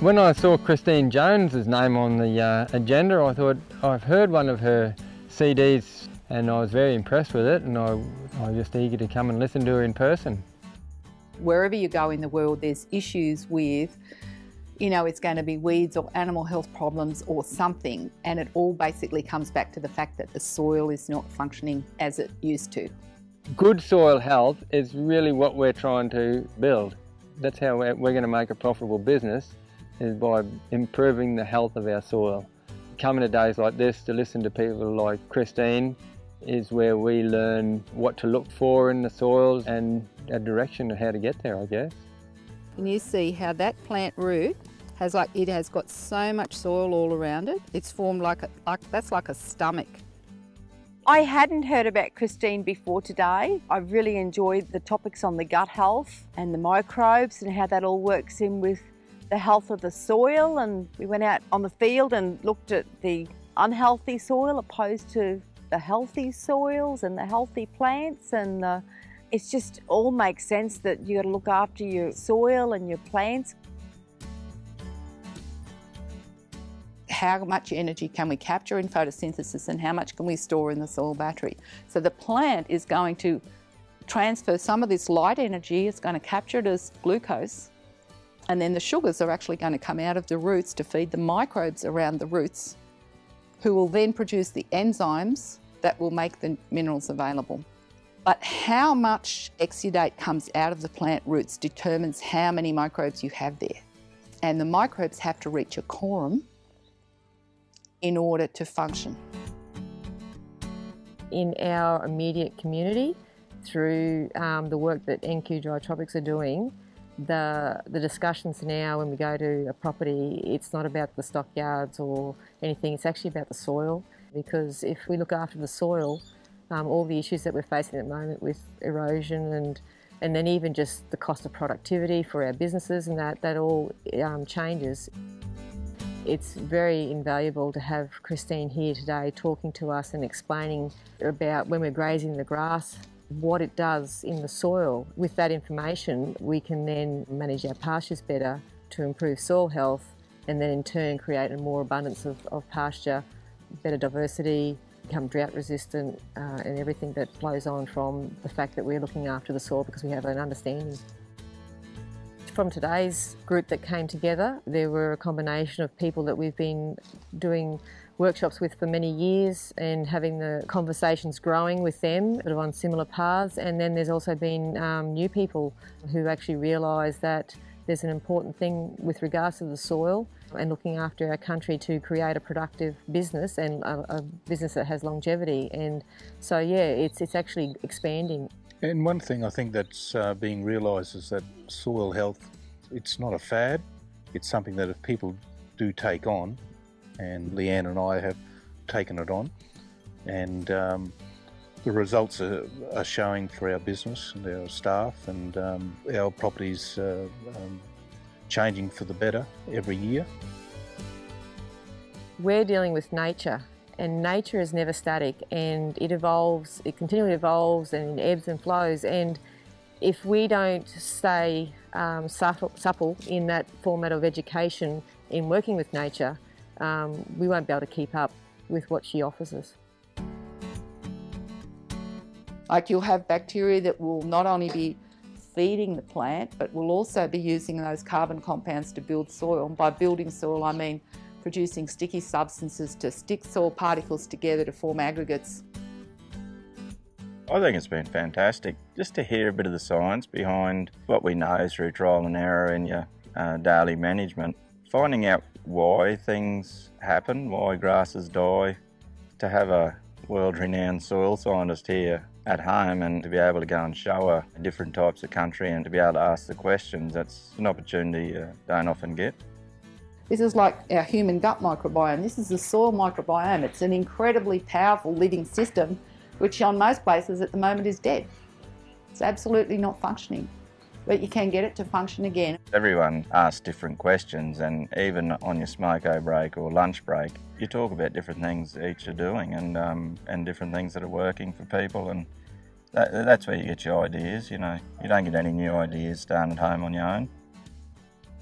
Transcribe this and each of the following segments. When I saw Christine Jones's name on the agenda, I thought, I've heard one of her CDs and I was very impressed with it, and I was just eager to come and listen to her in person. Wherever you go in the world, there's issues with, you know, it's going to be weeds or animal health problems or something, and it all basically comes back to the fact that the soil is not functioning as it used to. Good soil health is really what we're trying to build. That's how we're going to make a profitable business, is by improving the health of our soil. Coming to days like this to listen to people like Christine is where we learn what to look for in the soils and a direction of how to get there, I guess. And you see how that plant root has, like, it has got so much soil all around it. It's formed like a stomach. I hadn't heard about Christine before today. I really enjoyed the topics on the gut health and the microbes and how that all works in with the health of the soil, and we went out on the field and looked at the unhealthy soil opposed to the healthy soils and the healthy plants, and it just all makes sense that you got to look after your soil and your plants. How much energy can we capture in photosynthesis and how much can we store in the soil battery? So the plant is going to transfer some of this light energy, it's going to capture it as glucose, and then the sugars are actually going to come out of the roots to feed the microbes around the roots, who will then produce the enzymes that will make the minerals available. But how much exudate comes out of the plant roots determines how many microbes you have there. And the microbes have to reach a quorum in order to function. In our immediate community, through the work that NQ Dry Tropics are doing, the discussions now when we go to a property, it's not about the stockyards or anything, it's actually about the soil. Because if we look after the soil, all the issues that we're facing at the moment with erosion and then even just the cost of productivity for our businesses and that all changes. It's very invaluable to have Christine here today talking to us and explaining about when we're grazing the grass, what it does in the soil. With that information, we can then manage our pastures better to improve soil health, and then in turn create a more abundance of pasture, better diversity, become drought resistant, and everything that flows on from the fact that we're looking after the soil because we have an understanding. From today's group that came together, there were a combination of people that we've been doing workshops with for many years and having the conversations growing with them that are on similar paths, and then there's also been new people who actually realise that there's an important thing with regards to the soil and looking after our country to create a productive business and a business that has longevity. And so, yeah, it's actually expanding. And one thing I think that's being realised is that soil health, it's not a fad. It's something that if people do take on, and Leanne and I have taken it on, and the results are showing for our business and our staff, and our properties changing for the better every year. We're dealing with nature, and nature is never static, and it evolves, it continually evolves and ebbs and flows, and if we don't stay supple in that format of education in working with nature, we won't be able to keep up with what she offers us. Like, you'll have bacteria that will not only be feeding the plant, but will also be using those carbon compounds to build soil. And by building soil, I mean producing sticky substances to stick soil particles together to form aggregates. I think it's been fantastic just to hear a bit of the science behind what we know through trial and error in your daily management. Finding out why things happen, why grasses die, to have a world-renowned soil scientist here at home and to be able to go and show her different types of country and to be able to ask the questions, that's an opportunity you don't often get. This is like our human gut microbiome. This is the soil microbiome. It's an incredibly powerful living system which on most places at the moment is dead. It's absolutely not functioning, but you can get it to function again. Everyone asks different questions, and even on your smoko break or lunch break, you talk about different things each are doing and different things that are working for people, and that's where you get your ideas, you know. You don't get any new ideas starting at home on your own.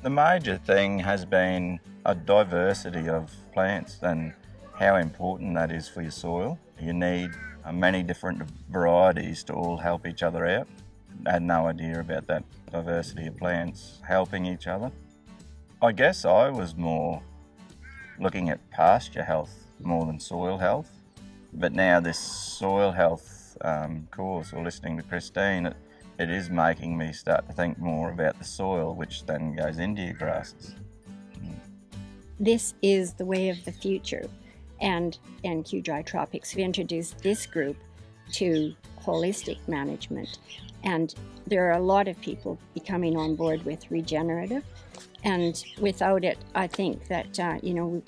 The major thing has been a diversity of plants and how important that is for your soil. You need many different varieties to all help each other out. I had no idea about that diversity of plants helping each other. I guess I was more looking at pasture health more than soil health. But now this soil health course, or listening to Christine, it is making me start to think more about the soil, which then goes into your grasses. This is the way of the future, and NQ Dry Tropics have introduced this group to holistic management, and there are a lot of people becoming on board with regenerative, and without it I think that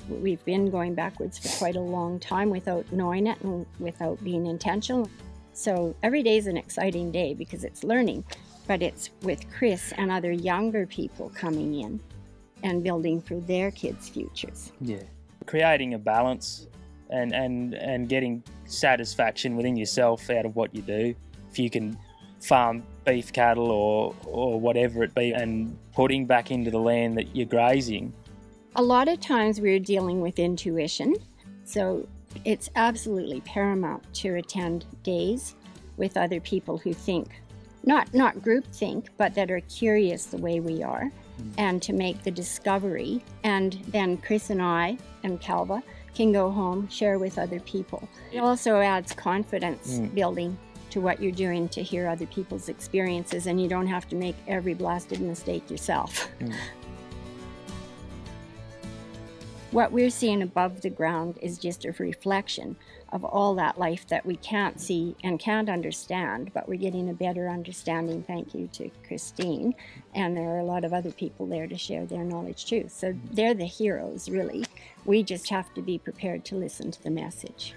we've been going backwards for quite a long time without knowing it and without being intentional. So every day is an exciting day because it's learning, but it's with Chris and other younger people coming in and building for their kids' futures. Yeah, creating a balance and getting satisfaction within yourself out of what you do. If you can farm beef cattle or whatever it be, and putting back into the land that you're grazing. A lot of times we're dealing with intuition, so it's absolutely paramount to attend days with other people who think, not groupthink, but that are curious the way we are, and to make the discovery. And then Chris and I and Calva can go home, share with other people. It also adds confidence building to what you're doing, to hear other people's experiences, and you don't have to make every blasted mistake yourself. What we're seeing above the ground is just a reflection of all that life that we can't see and can't understand, but we're getting a better understanding, thank you to Christine, and there are a lot of other people there to share their knowledge too. So they're the heroes, really. We just have to be prepared to listen to the message.